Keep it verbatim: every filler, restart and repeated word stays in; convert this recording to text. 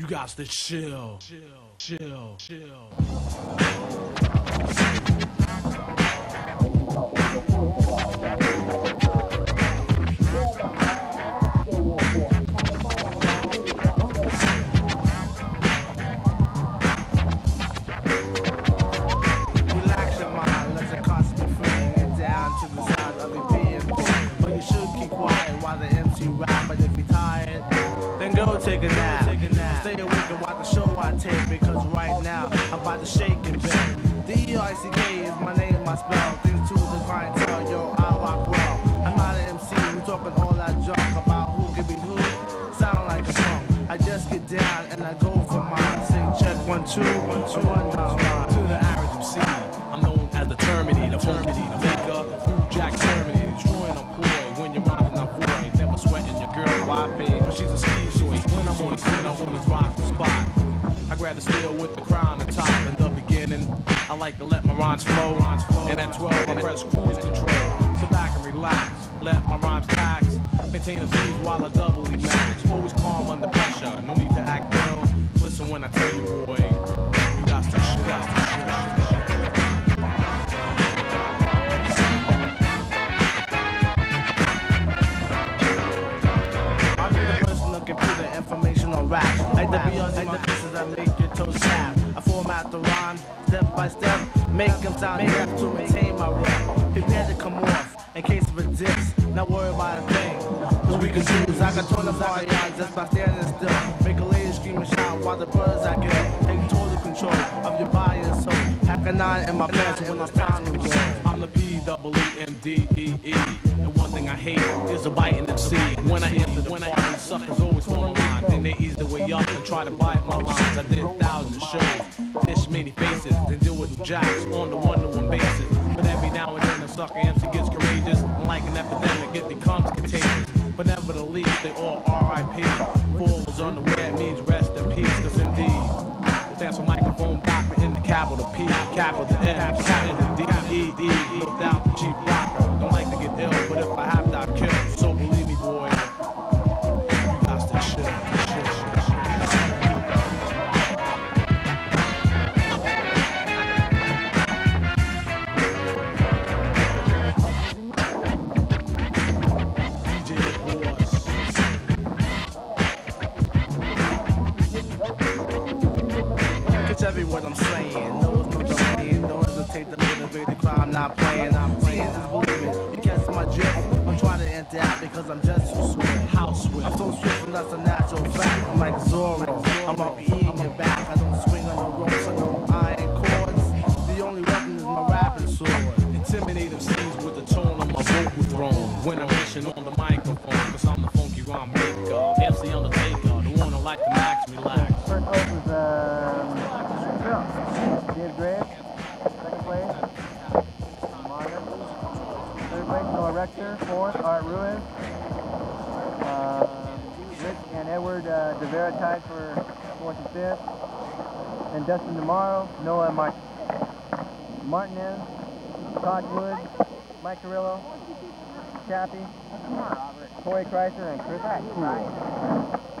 You guys to chill, chill, chill, chill. Take a nap. Take a nap. Stay awake and watch the show I take, because right now I'm about to shake and bend. D E R I C K is my name, my spell. Things to the clientele, yo, I rock well. I'm not an M C, we talking all that junk about who can be who. Sound like a song. I just get down and I go for mine. Sing check one two one two one two. To the average M C, I'm known as the Terminator, the Terminator, the Faker, Hugh Jack Terminator, destroying a boy when you're robbing a boy, never sweating your girl. Why, babe? But she's a ski. When I'm on the spin, I wanna rock the spot. I'd rather steal with the crown and top in the beginning. I like to let my rhymes flow, and at twelve I press cruise control. Sit back and relax, let my rhymes tax. Maintain a seas while I doubly match. Always calm under pressure, no need to act down. Listen when I tell you, boy, you got to shit out. Rap. Like the beyond like the pieces, I make your toes snap. I format the rhyme, step by step, make them sound deaf to maintain my rap. Prepare to come off, in case of a diss, not worry about a thing. Cause we can choose, I can turn the fire out just by standing still. Make a lady scream and shout while the birds I get. Take total control of your body and soul. Hack a nine in my pants when I'm pounding the wall. I'm the P double E M D E E. And one thing I hate is a bite in the sea. When I enter the party, suckers always fall in line. Then they ease the way up and try to bite my lines. I did thousands of shows, dish many faces, then deal with jacks on the one-to-one basis. But every now and then a sucker M C gets courageous, and like an epidemic it becomes contagious. But nevertheless, they all R I P. Fools on the way means rest in peace, cause indeed it stands for microphone doctor in the capital P, capital M, capital D, E, E, E, without the cheap rocker. Don't like to get ill, but if I have to, I kill. So believe me, boy, you got that shit. What I'm saying, no, no, no, no, hesitate to motivate the crowd. I'm not playing, I'm playing, I'm moving. You catch my drift, I'm trying to enter out because I'm just too swift. How swift? I'm so swift, and that's a natural fact. I'm like Zorro, I'm up eating your back. I don't swing on the ropes, I don't iron cords. The only weapon is my rapping sword. Intimidate them scenes with the tone of my vocal throne. When I'm rushing on the microphone, cause I'm the funky rhyme maker. M C Undertaker, the one I like to max relax. Turn over the... Dave Graves, second place, Martin, third place, Noah Rector, fourth, Art Ruiz, uh, Rick and Edward uh, DeVera tied for fourth and fifth, and Dustin DeMauro, Noah and Martin, Martinez, Tosh Woods, Mike Carillo, Chappy, Corey Chrysler, and Chris Cool.